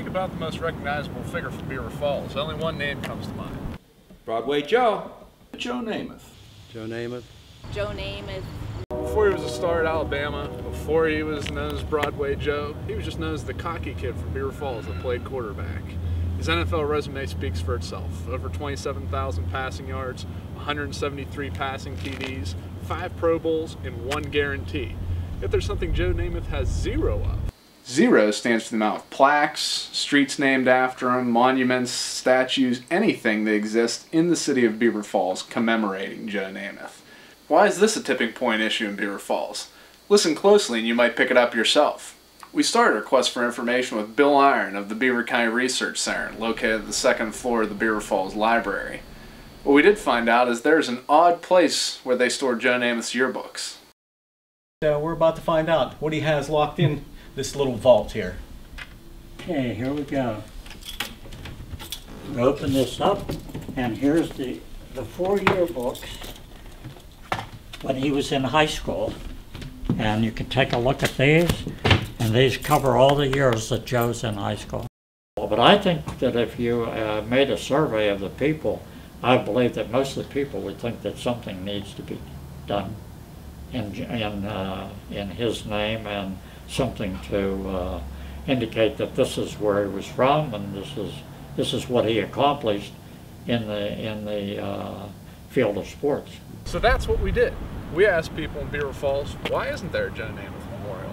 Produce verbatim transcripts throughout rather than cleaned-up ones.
think about the most recognizable figure from Beaver Falls. Only one name comes to mind. Broadway Joe. Joe Namath. Joe Namath. Joe Namath. Before he was a star at Alabama, before he was known as Broadway Joe, he was just known as the cocky kid from Beaver Falls that played quarterback. His N F L resume speaks for itself. Over twenty-seven thousand passing yards, one hundred seventy-three passing T Ds, five Pro Bowls, and one guarantee. If there's something Joe Namath has zero of. Zero stands for the amount of plaques, streets named after him, monuments, statues, anything that exists in the city of Beaver Falls commemorating Joe Namath. Why is this a tipping point issue in Beaver Falls? Listen closely and you might pick it up yourself. We started a quest for information with Bill Iron of the Beaver County Research Center, located at the second floor of the Beaver Falls Library. What we did find out is there's an odd place where they store Joe Namath's yearbooks. So we're about to find out what he has locked in this little vault here. Okay, here we go. We open this up, and here's the, the four yearbooks when he was in high school, and you can take a look at these, and these cover all the years that Joe's in high school. But I think that if you uh, made a survey of the people, I believe that most of the people would think that something needs to be done in, in, uh, in his name, and something to uh, indicate that this is where he was from, and this is, this is what he accomplished in the, in the uh, field of sports. So that's what we did. We asked people in Beaver Falls, why isn't there a Joe Namath Memorial?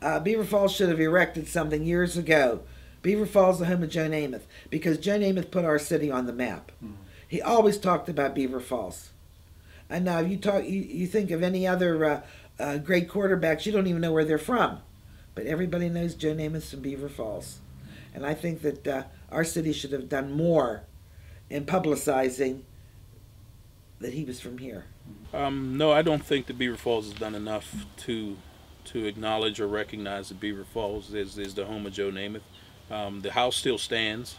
Uh, Beaver Falls should have erected something years ago. Beaver Falls, the home of Joe Namath, because Joe Namath put our city on the map. Mm. He always talked about Beaver Falls. And now if you, talk, you, you think of any other uh, uh, great quarterbacks, you don't even know where they're from. But everybody knows Joe Namath's from Beaver Falls. And I think that uh, our city should have done more in publicizing that he was from here. Um, no, I don't think that Beaver Falls has done enough to to acknowledge or recognize that Beaver Falls is, is the home of Joe Namath. Um, the house still stands.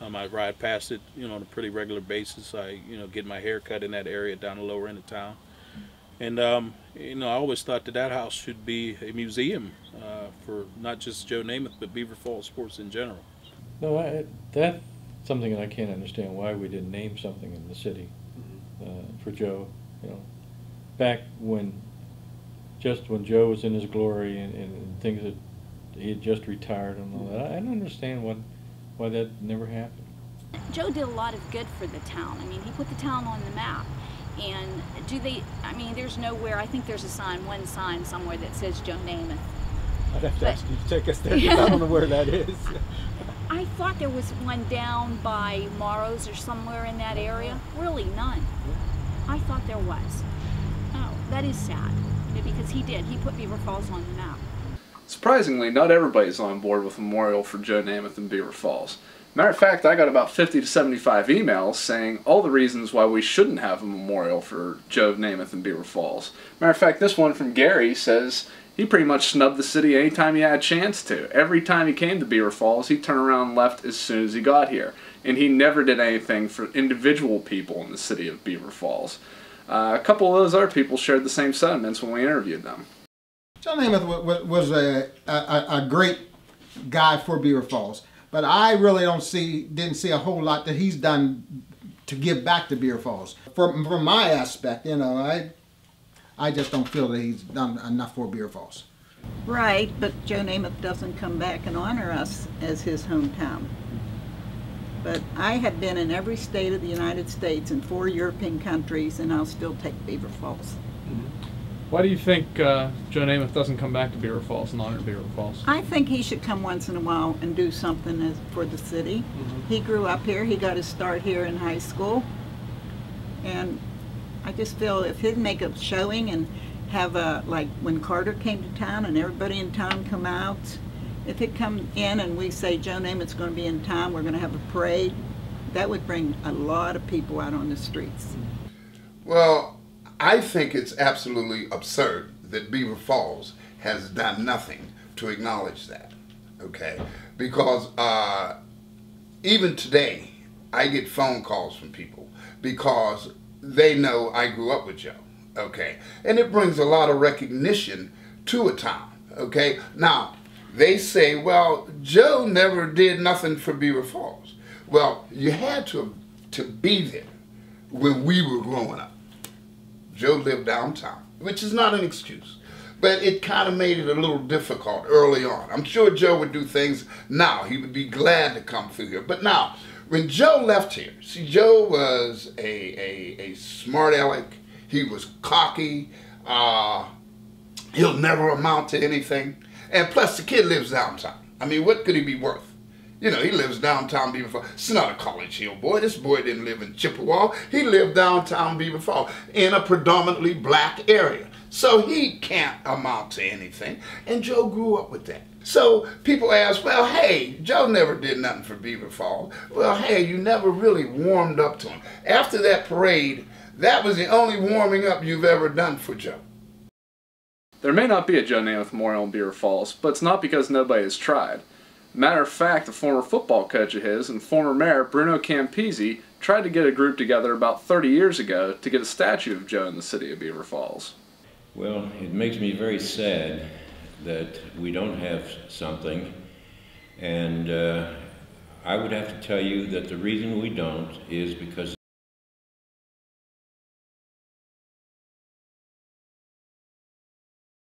Um, I ride past it, you know, on a pretty regular basis. I, you know, get my hair cut in that area down the lower end of town. And, um, you know, I always thought that that house should be a museum uh, for not just Joe Namath, but Beaver Falls sports in general. No, I, that's something that I can't understand, why we didn't name something in the city. Uh, for Joe, you know, back when, just when Joe was in his glory and, and, and things that he had just retired and all that, I, I don't understand what, why that never happened. Joe did a lot of good for the town. I mean, he put the town on the map. And do they, I mean, there's nowhere, I think there's a sign, one sign somewhere that says Joe Namath. I'd have to but, actually check us there, because I don't know where that is. I, I thought there was one down by Morrow's or somewhere in that area. Really, none. I thought there was. Oh, that is sad, because he did. He put Beaver Falls on the map. Surprisingly, not everybody's on board with a memorial for Joe Namath in Beaver Falls. Matter of fact, I got about fifty to seventy-five emails saying all the reasons why we shouldn't have a memorial for Joe Namath in Beaver Falls. Matter of fact, this one from Gary says he pretty much snubbed the city anytime he had a chance to. Every time he came to Beaver Falls, he turned around and left as soon as he got here. And he never did anything for individual people in the city of Beaver Falls. Uh, a couple of those other people shared the same sentiments when we interviewed them. Joe Namath was a, a, a great guy for Beaver Falls, but I really don't see, didn't see a whole lot that he's done to give back to Beaver Falls. From, from my aspect, you know, I, I just don't feel that he's done enough for Beaver Falls. Right, but Joe Namath doesn't come back and honor us as his hometown. But I have been in every state of the United States and four European countries, and I'll still take Beaver Falls. Why do you think uh, Joe Namath doesn't come back to Beaver Falls and honor Beaver Falls? I think he should come once in a while and do something as, for the city. Mm-hmm. He grew up here. He got his start here in high school. And I just feel if he'd make a showing and have a, like when Carter came to town and everybody in town come out, if it comes in and we say Joe Namath's going to be in town, we're going to have a parade, that would bring a lot of people out on the streets. Well, I think it's absolutely absurd that Beaver Falls has done nothing to acknowledge that, okay? Because uh, even today, I get phone calls from people because they know I grew up with Joe, okay? And it brings a lot of recognition to a town, okay? Now, they say, well, Joe never did nothing for Beaver Falls. Well, you had to, to be there when we were growing up. Joe lived downtown, which is not an excuse, but it kind of made it a little difficult early on. I'm sure Joe would do things now. He would be glad to come through here. But now, when Joe left here, see, Joe was a, a, a smart aleck. He was cocky. Uh, he'll never amount to anything. And plus, the kid lives downtown. I mean, what could he be worth? You know, he lives downtown Beaver Falls. It's not a College Hill boy. This boy didn't live in Chippewa. He lived downtown Beaver Falls in a predominantly black area. So he can't amount to anything. And Joe grew up with that. So people ask, well, hey, Joe never did nothing for Beaver Falls. Well, hey, you never really warmed up to him. After that parade, that was the only warming up you've ever done for Joe. There may not be a Joe Namath Memorial in Beaver Falls, but it's not because nobody has tried. Matter of fact, a former football coach of his and former mayor Bruno Campisi tried to get a group together about thirty years ago to get a statue of Joe in the city of Beaver Falls. Well, it makes me very sad that we don't have something, and uh, I would have to tell you that the reason we don't is because